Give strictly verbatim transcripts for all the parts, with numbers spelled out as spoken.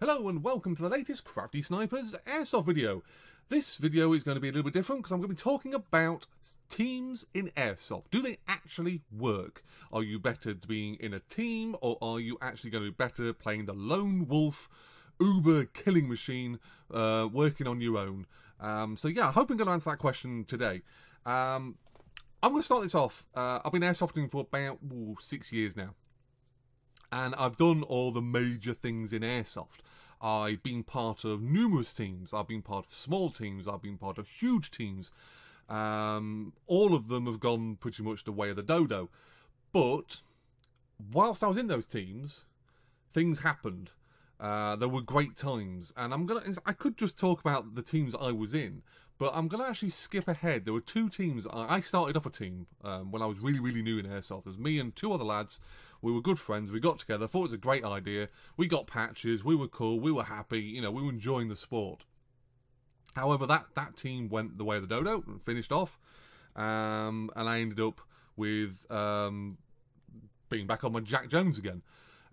Hello and welcome to the latest Crafty Snipers Airsoft video. This video is going to be a little bit different because I'm going to be talking about teams in Airsoft. Do they actually work? Are you better being in a team, or are you actually going to be better playing the lone wolf, uber killing machine, uh, working on your own? Um, so yeah, I hope I'm going to answer that question today. Um, I'm going to start this off. Uh, I've been airsofting for about ooh, six years now. And I've done all the major things in Airsoft. I've been part of numerous teams. I've been part of small teams. I've been part of huge teams. Um, all of them have gone pretty much the way of the dodo. But whilst I was in those teams, things happened. Uh, there were great times. And I'm gonna, I could just talk about the teams I was in. But I'm going to actually skip ahead. There were two teams. I started off a team um, when I was really, really new in Airsoft. There's me and two other lads. We were good friends. We got together. Thought it was a great idea. We got patches. We were cool. We were happy. You know, we were enjoying the sport. However, that, that team went the way of the dodo and finished off. Um, and I ended up with um, being back on my Jack Jones again.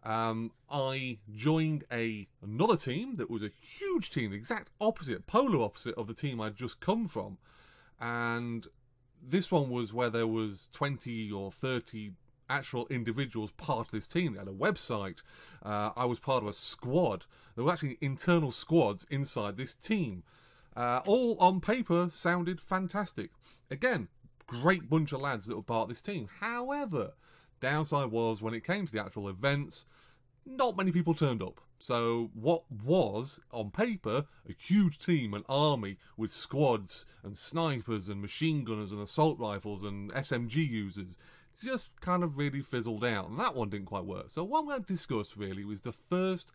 Um, I joined a another team that was a huge team, the exact opposite, polar opposite of the team I'd just come from. And this one was where there was twenty or thirty actual individuals part of this team. They had a website. Uh, I was part of a squad. There were actually internal squads inside this team. Uh, all on paper sounded fantastic. Again, great bunch of lads that were part of this team. However, downside was when it came to the actual events, not many people turned up. So what was, on paper, a huge team, an army with squads and snipers and machine gunners and assault rifles and S M G users, just kind of really fizzled out. And that one didn't quite work. So what I'm going to discuss really was the first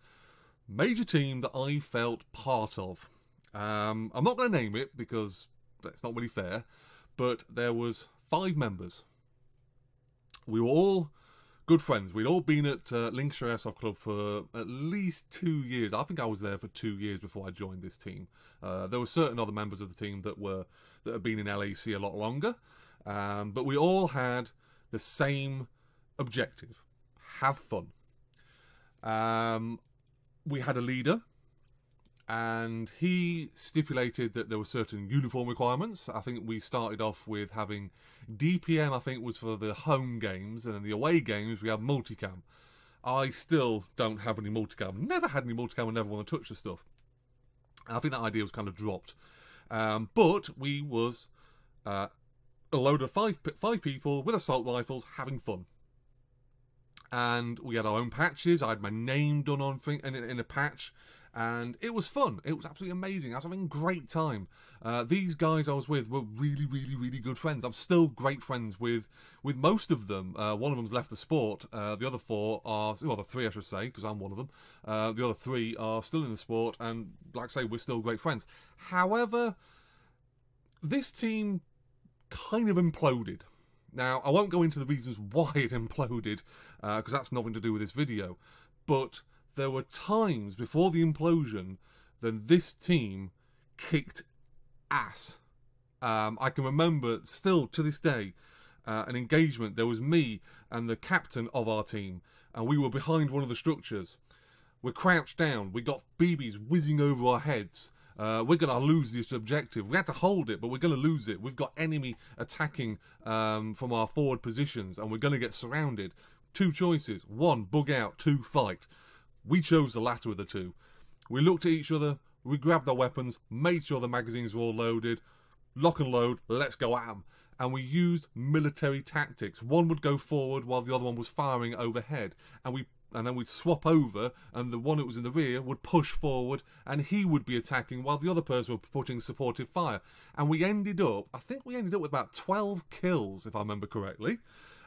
major team that I felt part of. Um, I'm not going to name it because that's not really fair, but there was five members. We were all good friends. We'd all been at uh, Linkshire Airsoft Club for at least two years. I think I was there for two years before I joined this team. Uh, there were certain other members of the team that were that had been in L A C a lot longer. Um, but we all had the same objective. Have fun. Um, we had a leader. And he stipulated that there were certain uniform requirements. I think we started off with having D P M, I think, was for the home games. And then the away games, we had multicam. I still don't have any multicam. Never had any multicam and never want to touch the stuff. I think that idea was kind of dropped. Um, but we was uh, a load of five, five people with assault rifles having fun. And we had our own patches. I had my name done on thing, in, in a patch. And it was fun. It was absolutely amazing. I was having a great time. Uh, these guys I was with were really, really, really good friends. I'm still great friends with with most of them. Uh, one of them's left the sport. Uh, the other four are, well, the three I should say, because I'm one of them. Uh, the other three are still in the sport, and like I say, we're still great friends. However, this team kind of imploded. Now, I won't go into the reasons why it imploded, because uh, that's nothing to do with this video, but there were times before the implosion that this team kicked ass. Um, I can remember still to this day uh, an engagement. There was me and the captain of our team, and we were behind one of the structures. We're crouched down. We got B Bs whizzing over our heads. Uh, we're going to lose this objective. We had to hold it, but we're going to lose it. We've got enemy attacking um, from our forward positions, and we're going to get surrounded. Two choices. One, bug out. Two, fight. We chose the latter of the two. We looked at each other, we grabbed our weapons, made sure the magazines were all loaded, lock and load, let's go at them. And we used military tactics. One would go forward while the other one was firing overhead. And we and then we'd swap over, and the one that was in the rear would push forward, and he would be attacking while the other person was putting supportive fire. And we ended up, I think we ended up with about twelve kills, if I remember correctly.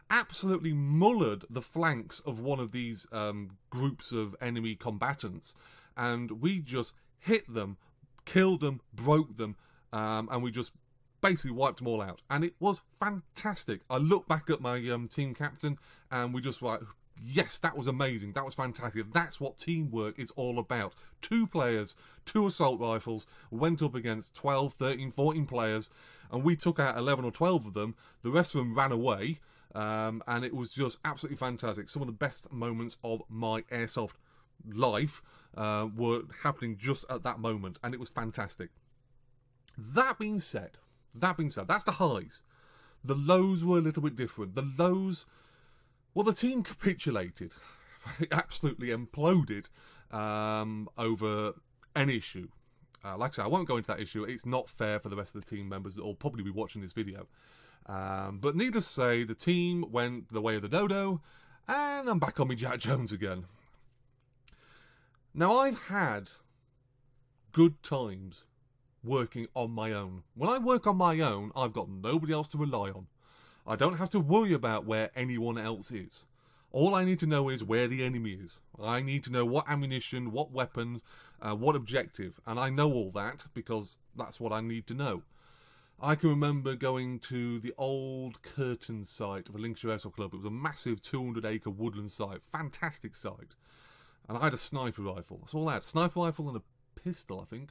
Absolutely mullered the flanks of one of these um, groups of enemy combatants, and we just hit them, killed them, broke them, um, and we just basically wiped them all out. And it was fantastic. I look back at my um, team captain, and we just were like, yes, that was amazing. That was fantastic. That's what teamwork is all about. Two players, two assault rifles, went up against twelve, thirteen, fourteen players, and we took out eleven or twelve of them. The rest of them ran away. Um, and it was just absolutely fantastic. Some of the best moments of my airsoft life uh, were happening just at that moment, and it was fantastic. That being said, that being said, that's the highs. The lows were a little bit different. The lows, well, the team capitulated. It absolutely imploded um, over an issue. Uh, like I said, I won't go into that issue. It's not fair for the rest of the team members that will probably be watching this video. Um, but needless to say, the team went the way of the dodo, and I'm back on me Jack Jones again. Now, I've had good times working on my own. When I work on my own, I've got nobody else to rely on. I don't have to worry about where anyone else is. All I need to know is where the enemy is. I need to know what ammunition, what weapons, uh, what objective. And I know all that because that's what I need to know. I can remember going to the old Curtain site of the Linkshire Airsoft Club. It was a massive two hundred acre woodland site. Fantastic site. And I had a sniper rifle. That's all I had. Sniper rifle and a pistol, I think.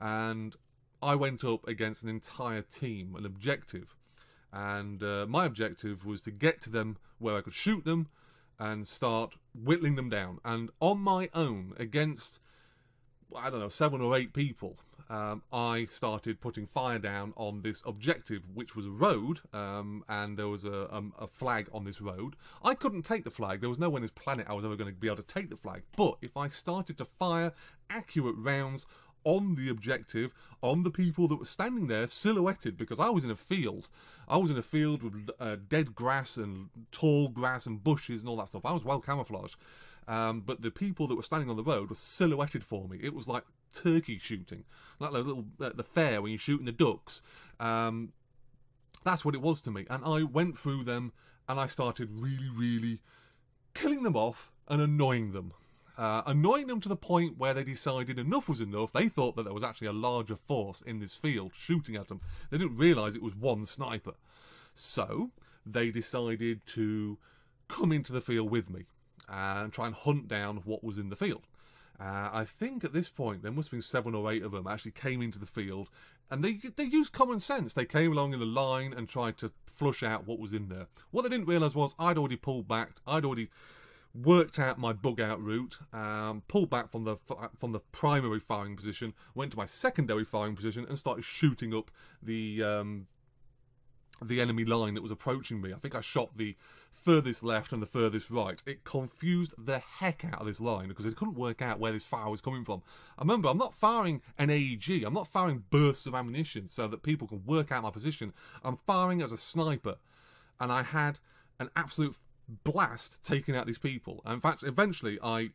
And I went up against an entire team, an objective. And uh, my objective was to get to them where I could shoot them and start whittling them down. And on my own, against, I don't know, seven or eight people, um, I started putting fire down on this objective, which was a road, um, and there was a, um, a flag on this road. I couldn't take the flag. There was nowhere on this planet I was ever going to be able to take the flag. But if I started to fire accurate rounds on the objective, on the people that were standing there silhouetted, because I was in a field. I was in a field with uh, dead grass and tall grass and bushes and all that stuff. I was well camouflaged. Um, but the people that were standing on the road were silhouetted for me. It was like turkey shooting, like the little uh, the fair when you're shooting the ducks. Um, that's what it was to me. And I went through them and I started really, really killing them off and annoying them. Uh, annoying them to the point where they decided enough was enough. They thought that there was actually a larger force in this field shooting at them. They didn't realise it was one sniper. So they decided to come into the field with me and try and hunt down what was in the field. Uh, I think at this point there must have been seven or eight of them actually came into the field, and they, they used common sense. They came along in a line and tried to flush out what was in there. What they didn't realise was I'd already pulled back. I'd already worked out my bug-out route, um, pulled back from the from the primary firing position, went to my secondary firing position, and started shooting up the um, the enemy line that was approaching me. I think I shot the furthest left and the furthest right. It confused the heck out of this line because they couldn't work out where this fire was coming from. I remember, I'm not firing an A E G. I'm not firing bursts of ammunition so that people can work out my position. I'm firing as a sniper, and I had an absolute blast taking out these people. And in fact, eventually I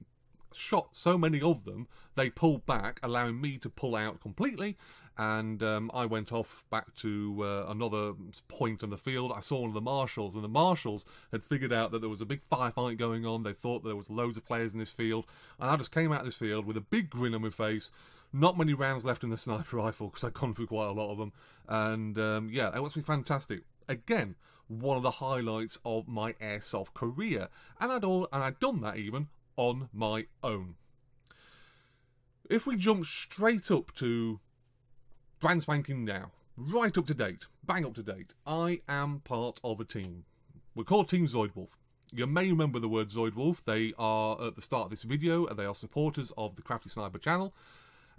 shot so many of them they pulled back, allowing me to pull out completely, and um, I went off back to uh, another point on the field. I saw one of the marshals, and the marshals had figured out that there was a big firefight going on. They thought there was loads of players in this field, and I just came out of this field with a big grin on my face. Not many rounds left in the sniper rifle because I'd gone through quite a lot of them, and um, yeah, it was fantastic. Again, one of the highlights of my airsoft career, and I'd all and I'd done that even on my own. If we jump straight up to brand spanking now, right up to date, bang up to date, I am part of a team. We're called Team Zoidwolf. You may remember the word Zoidwolf. They are at the start of this video, and they are supporters of the Crafty Sniper channel.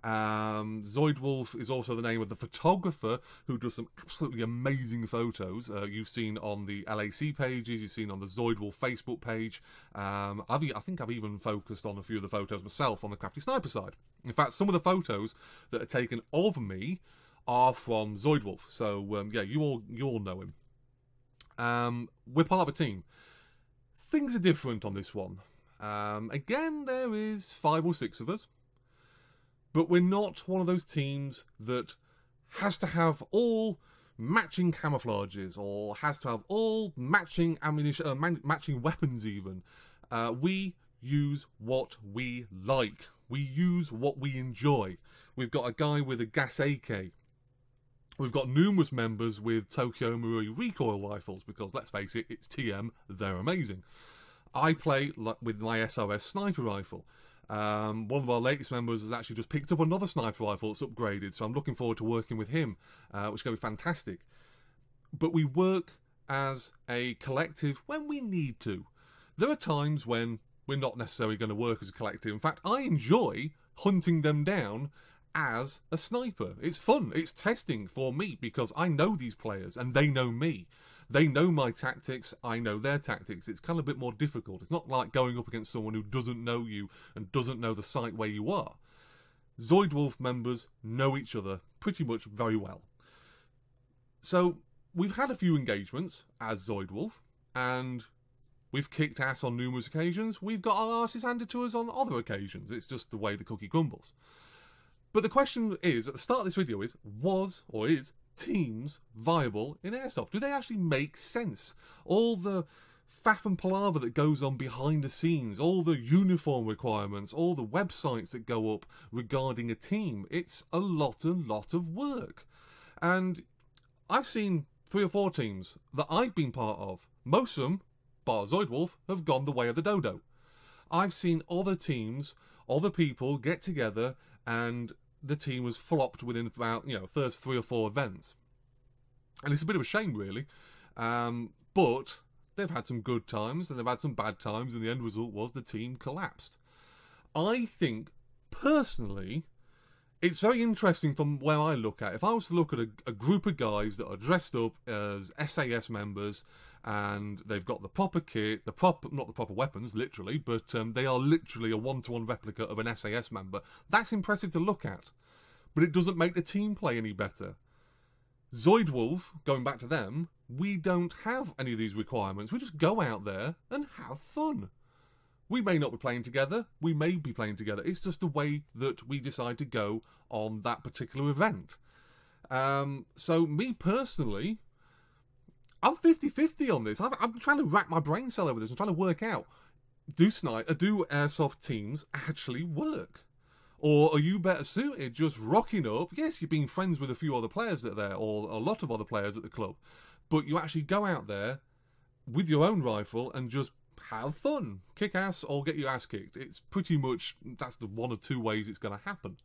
Um, Zoidwolf is also the name of the photographer who does some absolutely amazing photos. Uh, you've seen on the L A C pages, you've seen on the Zoidwolf Facebook page. Um, I've, I think I've even focused on a few of the photos myself on the Crafty Sniper side. In fact, some of the photos that are taken of me are from Zoidwolf. So um, yeah, you all you all know him. Um, we're part of a team. Things are different on this one. Um, again, there is five or six of us. But we're not one of those teams that has to have all matching camouflages or has to have all matching ammunition, uh, matching weapons even. Uh, we use what we like. We use what we enjoy. We've got a guy with a gas A K. We've got numerous members with Tokyo Marui recoil rifles because, let's face it, it's T M. They're amazing. I play with my S R S sniper rifle. Um, one of our latest members has actually just picked up another sniper rifle that's upgraded, so I'm looking forward to working with him, uh, which is going to be fantastic. But we work as a collective when we need to. There are times when we're not necessarily going to work as a collective. In fact, I enjoy hunting them down as a sniper. It's fun. It's testing for me because I know these players and they know me. They know my tactics, I know their tactics. It's kind of a bit more difficult. It's not like going up against someone who doesn't know you and doesn't know the site where you are. Zoidwolf members know each other pretty much very well. So we've had a few engagements as Zoidwolf, and we've kicked ass on numerous occasions. We've got our asses handed to us on other occasions. It's just the way the cookie crumbles. But the question is, at the start of this video, is was or is teams viable in airsoft? Do they actually make sense? All the faff and palaver that goes on behind the scenes, all the uniform requirements, all the websites that go up regarding a team, it's a lot and lot of work. And I've seen three or four teams that I've been part of. Most of them, bar Zoidwolf, have gone the way of the dodo. I've seen other teams, other people get together, and the team was flopped within about, you know, first three or four events. And it's a bit of a shame, really. Um, but they've had some good times and they've had some bad times, and the end result was the team collapsed. I think, personally, it's very interesting from where I look at it. If I was to look at a, a group of guys that are dressed up as S A S members and they've got the proper kit, the proper, not the proper weapons, literally, but um, they are literally a one-to-one replica of an S A S member. That's impressive to look at, but it doesn't make the team play any better. Zoidwolf, going back to them, we don't have any of these requirements. We just go out there and have fun. We may not be playing together, we may be playing together. It's just the way that we decide to go on that particular event. Um, so me personally, I'm fifty fifty on this. I'm, I'm trying to rack my brain cell over this. I'm trying to work out, do sniper, do airsoft teams actually work? Or are you better suited just rocking up? Yes, you've been friends with a few other players that are there, or a lot of other players at the club, but you actually go out there with your own rifle and just have fun, kick ass or get your ass kicked. It's pretty much, that's the one or two ways it's going to happen.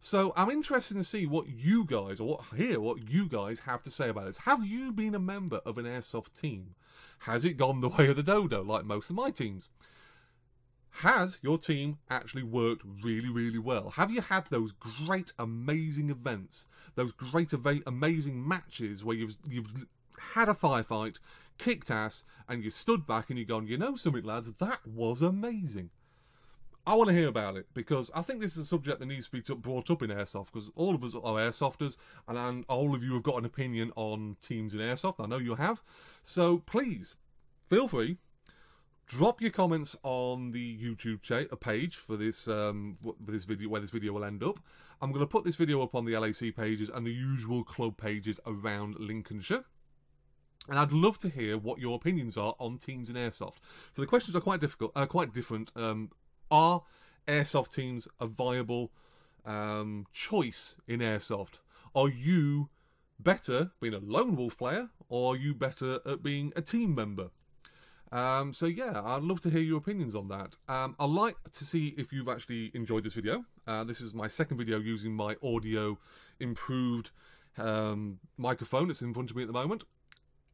So I'm interested to see what you guys, or what, hear what you guys have to say about this. Have you been a member of an airsoft team? Has it gone the way of the dodo, like most of my teams? Has your team actually worked really, really well? Have you had those great, amazing events, those great, amazing matches where you've, you've had a firefight, kicked ass, and you stood back and you've gone, you know something, lads, that was amazing? I want to hear about it, because I think this is a subject that needs to be brought up in airsoft, because all of us are airsofters, and all of you have got an opinion on teams in airsoft. I know you have. So please, feel free, drop your comments on the YouTube page for this, um, for this video, where this video will end up. I'm going to put this video up on the L A C pages and the usual club pages around Lincolnshire. And I'd love to hear what your opinions are on teams in airsoft. So the questions are quite difficult, uh, quite different. Um, are airsoft teams a viable um, choice in airsoft? Are you better being a lone wolf player, or are you better at being a team member? Um, so yeah, I'd love to hear your opinions on that. Um, I'd like to see if you've actually enjoyed this video. Uh, this is my second video using my audio improved um, microphone that's in front of me at the moment.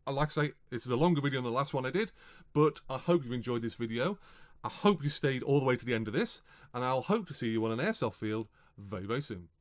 Like I say, this is a longer video than the last one I did, but I hope you've enjoyed this video. I hope you stayed all the way to the end of this, and I'll hope to see you on an airsoft field very, very soon.